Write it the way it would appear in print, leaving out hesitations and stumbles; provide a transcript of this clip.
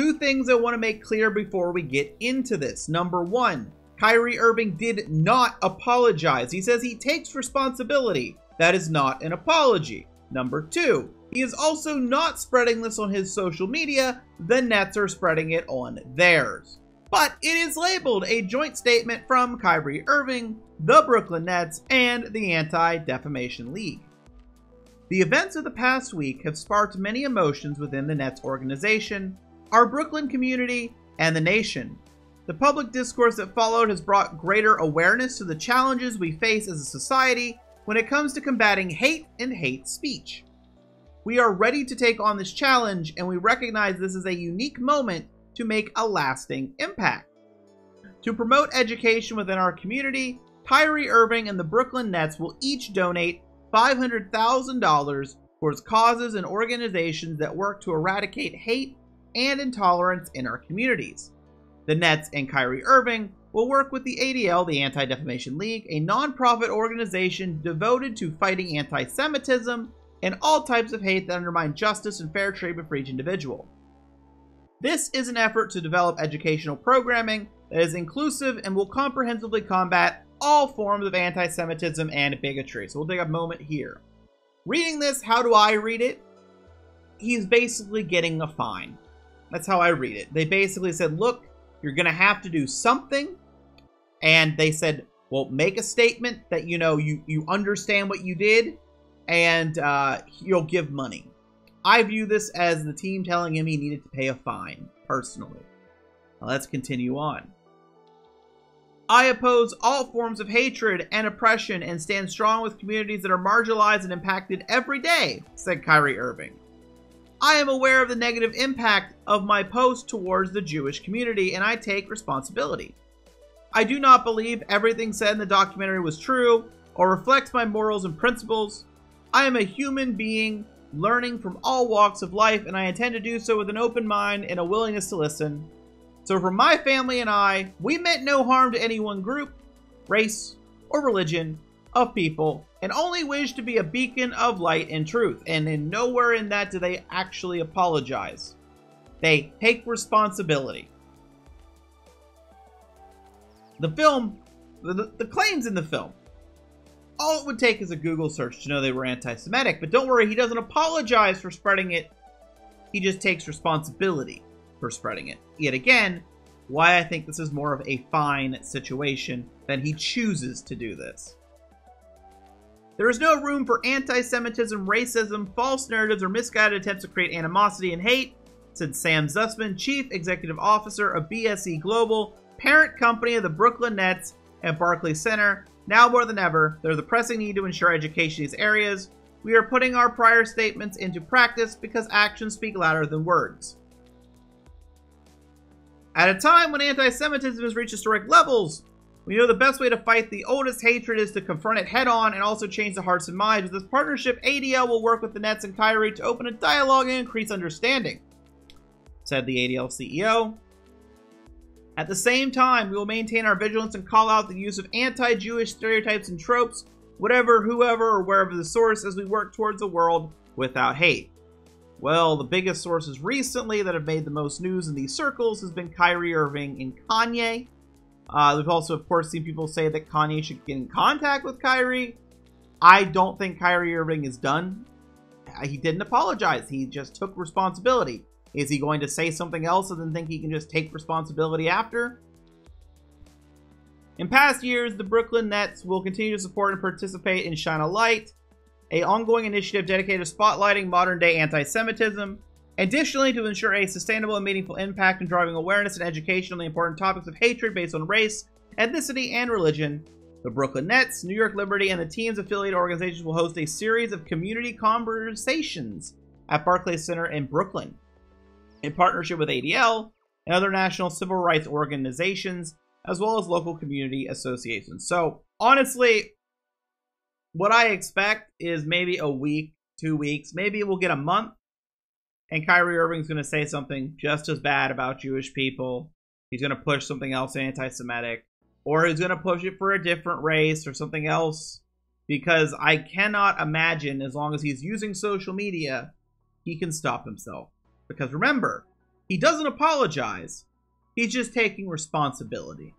Two things I want to make clear before we get into this. Number one, Kyrie Irving did not apologize. He says he takes responsibility. That is not an apology. Number two, he is also not spreading this on his social media. The Nets are spreading it on theirs. But it is labeled a joint statement from Kyrie Irving, the Brooklyn Nets, and the Anti-Defamation League. The events of the past week have sparked many emotions within the Nets organization, our Brooklyn community, and the nation. The public discourse that followed has brought greater awareness to the challenges we face as a society when it comes to combating hate and hate speech. We are ready to take on this challenge, and we recognize this is a unique moment to make a lasting impact. To promote education within our community, Kyrie Irving and the Brooklyn Nets will each donate $500,000 towards causes and organizations that work to eradicate hate and intolerance in our communities. The Nets and Kyrie Irving will work with the ADL, the Anti-Defamation League, a nonprofit organization devoted to fighting anti-Semitism and all types of hate that undermine justice and fair treatment for each individual. This is an effort to develop educational programming that is inclusive and will comprehensively combat all forms of anti-Semitism and bigotry. So we'll take a moment here. Reading this, how do I read it? He's basically getting a fine. That's how I read it. They basically said, look, you're going to have to do something. And they said, well, make a statement that, you know, you understand what you did, and you'll give money. I view this as the team telling him he needed to pay a fine, personally. Now let's continue on. I oppose all forms of hatred and oppression and stand strong with communities that are marginalized and impacted every day, said Kyrie Irving. I am aware of the negative impact of my post towards the Jewish community, and I take responsibility. I do not believe everything said in the documentary was true or reflects my morals and principles. I am a human being learning from all walks of life, and I intend to do so with an open mind and a willingness to listen. So for my family and I, we meant no harm to any one group, race, or religion of people, and only wish to be a beacon of light and truth. And in nowhere in that do they actually apologize. They take responsibility. The film, the claims in the film, all it would take is a Google search to know they were anti-Semitic. But don't worry, he doesn't apologize for spreading it. He just takes responsibility for spreading it. Yet again, why I think this is more of a fine situation than he chooses to do this. There is no room for anti-Semitism, racism, false narratives, or misguided attempts to create animosity and hate, said Sam Zussman, Chief Executive Officer of BSE Global, parent company of the Brooklyn Nets at Barclays Center. Now more than ever, there's a pressing need to ensure education in these areas. We are putting our prior statements into practice because actions speak louder than words. At a time when anti-Semitism has reached historic levels, we know the best way to fight the oldest hatred is to confront it head-on and also change the hearts and minds. With this partnership, ADL will work with the Nets and Kyrie to open a dialogue and increase understanding, said the ADL CEO. At the same time, we will maintain our vigilance and call out the use of anti-Jewish stereotypes and tropes, whatever, whoever, or wherever the source, as we work towards a world without hate. Well, the biggest sources recently that have made the most news in these circles has been Kyrie Irving and Kanye. We've also, of course, seen people say that Kanye should get in contact with Kyrie. I don't think Kyrie Irving is done. He didn't apologize. He just took responsibility. Is he going to say something else and then think he can just take responsibility after? In past years, the Brooklyn Nets will continue to support and participate in Shine a Light, an ongoing initiative dedicated to spotlighting modern-day anti-Semitism. Additionally, to ensure a sustainable and meaningful impact in driving awareness and education on the important topics of hatred based on race, ethnicity, and religion, the Brooklyn Nets, New York Liberty, and the team's affiliate organizations will host a series of community conversations at Barclays Center in Brooklyn, in partnership with ADL and other national civil rights organizations, as well as local community associations. So, honestly, what I expect is maybe a week, 2 weeks, maybe we'll get a month, and Kyrie Irving's going to say something just as bad about Jewish people. He's going to push something else anti-Semitic, or he's going to push it for a different race or something else, because I cannot imagine, as long as he's using social media, he can stop himself. Because remember, He doesn't apologize. He's just taking responsibility.